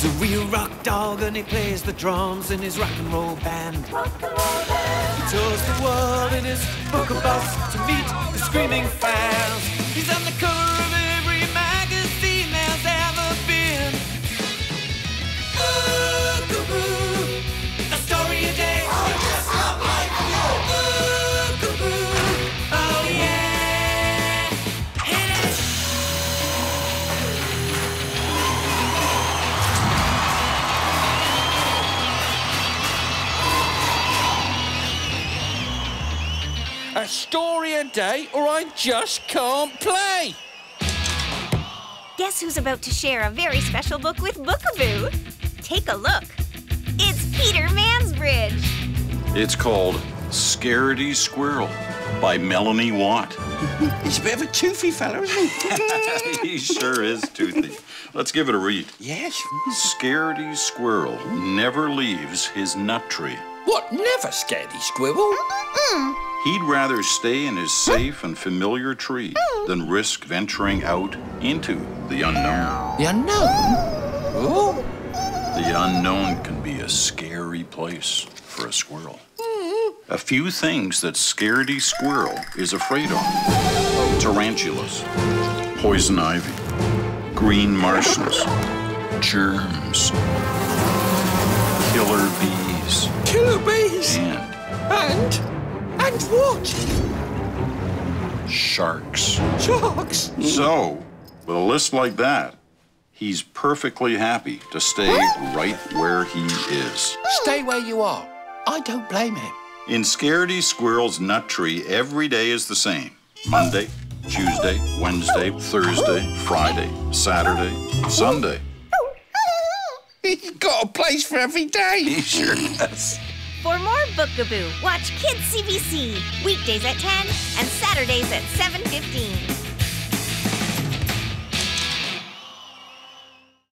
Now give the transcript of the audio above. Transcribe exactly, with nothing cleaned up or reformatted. He's a real rock dog and he plays the drums in his rock and roll band. Rock and roll band. He tours the world in his Bookaboo bus to meet the screaming fans. He's on the cover of every magazine there's ever been. Bookaboo, a story a day. Oh, just not like you. Bookaboo, oh yeah, it is. A story a day or I just can't play. Guess who's about to share a very special book with Bookaboo? Take a look. It's Peter Mansbridge. It's called Scaredy Squirrel by Melanie Watt. He's a bit of a toothy fellow, isn't he? He sure is toothy. Let's give it a read. Yes. Scaredy Squirrel never leaves his nut tree. What, never, Scaredy Squirrel? Mm-mm-mm. He'd rather stay in his safe and familiar tree than risk venturing out into the unknown. The unknown? Ooh. The unknown can be a scary place for a squirrel. A few things that Scaredy Squirrel is afraid of: tarantulas, poison ivy, green martians, germs, killer bees. Killer bees? And... and? And what? Sharks. Sharks? So, with a list like that, he's perfectly happy to stay right where he is. Stay where you are. I don't blame him. In Scaredy Squirrel's nut tree, every day is the same. Monday, Tuesday, Wednesday, Thursday, Friday, Saturday, Sunday. He's got a place for every day. He sure does. For more Bookaboo, watch Kids C B C, weekdays at ten and Saturdays at seven fifteen.